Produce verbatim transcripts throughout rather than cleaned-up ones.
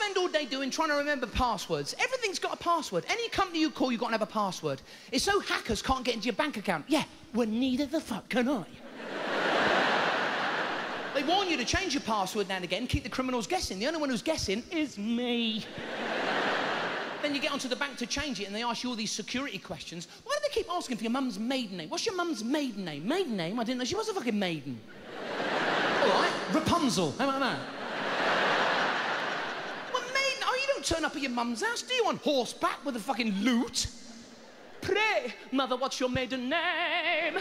spend all day doing trying to remember passwords. Everything's got a password. Any company you call, you've got to have a password. It's so hackers can't get into your bank account. Yeah, well, neither the fuck can I. They warn you to change your password now and again, keep the criminals guessing. The only one who's guessing is me. Then you get onto the bank to change it and they ask you all these security questions. Why do they keep asking for your mum's maiden name? What's your mum's maiden name? Maiden name? I didn't know she was a fucking maiden. All right, Rapunzel. How about that? Well, maiden? Oh, you don't turn up at your mum's house, do you? On horseback with a fucking lute? Pray, mother, what's your maiden name?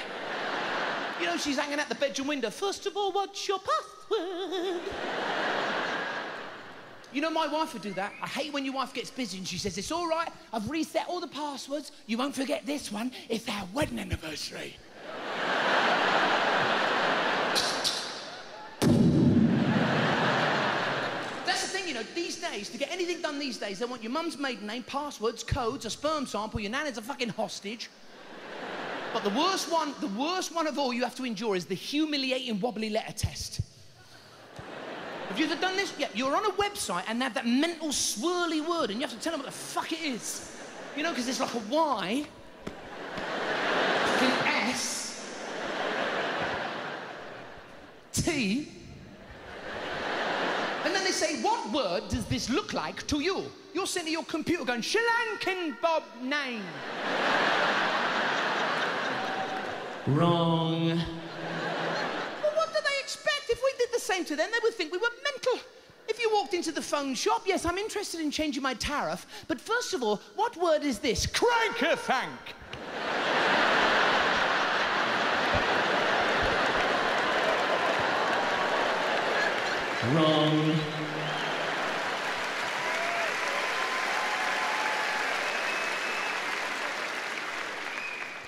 You know, she's hanging out the bedroom window. First of all, what's your password? You know, my wife would do that. I hate when your wife gets busy and she says, it's all right, I've reset all the passwords. You won't forget this one. It's our wedding anniversary. That's the thing, you know, these days, to get anything done these days, they want your mum's maiden name, passwords, codes, a sperm sample, your nan is a fucking hostage. But the worst one, the worst one of all you have to endure is the humiliating wobbly letter test. Have you ever done this? Yeah, you're on a website and they have that mental swirly word and you have to tell them what the fuck it is. You know, because it's like a Y, an S, T, and then they say, what word does this look like to you? You're sitting at your computer going, Shilankin Bob nine. Wrong. Well, what do they expect? If we did the same to them, they would think we were mental. If you walked into the phone shop, yes, I'm interested in changing my tariff, but first of all, what word is this? Crank-a-thank. Wrong.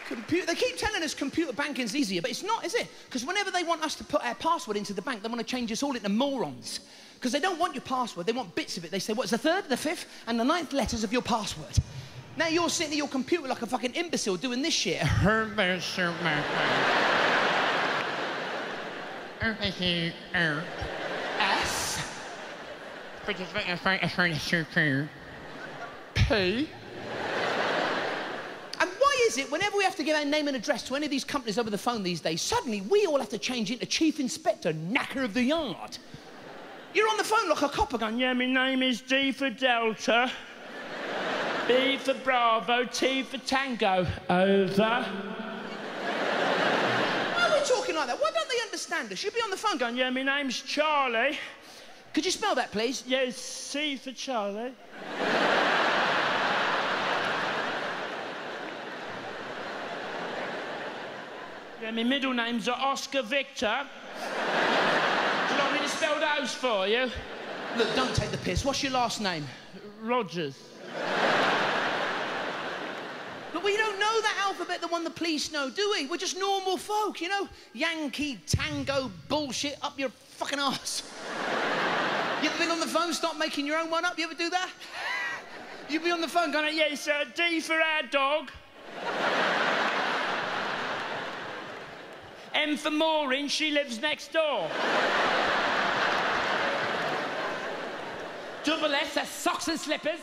Computer. They keep telling us computer banking's easier, but it's not, is it? Because whenever they want us to put our password into the bank, they want to change us all into morons. Because they don't want your password, they want bits of it. They say, what's the third, the fifth, and the ninth letters of your password? Now you're sitting at your computer like a fucking imbecile doing this shit. S. P. Is it whenever we have to give our name and address to any of these companies over the phone these days, suddenly we all have to change into Chief Inspector Knacker of the Yard? You're on the phone like a copper going, yeah, my name is D for Delta, B for Bravo, T for Tango. Over. Why are we talking like that? Why don't they understand us? You'd be on the phone going, yeah, my name's Charlie. Could you spell that, please? Yeah, it's C for Charlie. Yeah, my middle names are Oscar Victor. Do you want me to spell those for you? Look, don't take the piss. What's your last name? Rogers. But we don't know that alphabet, the one the police know, do we? We're just normal folk, you know? Yankee, tango, bullshit, up your fucking arse. You ever been on the phone, start making your own one up? You ever do that? You'd be on the phone going, yeah, it's uh, D for our dog. M for Maureen, she lives next door. Double S, that's socks and slippers.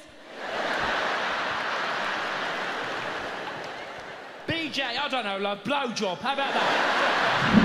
B J, I don't know, like blowjob. How about that?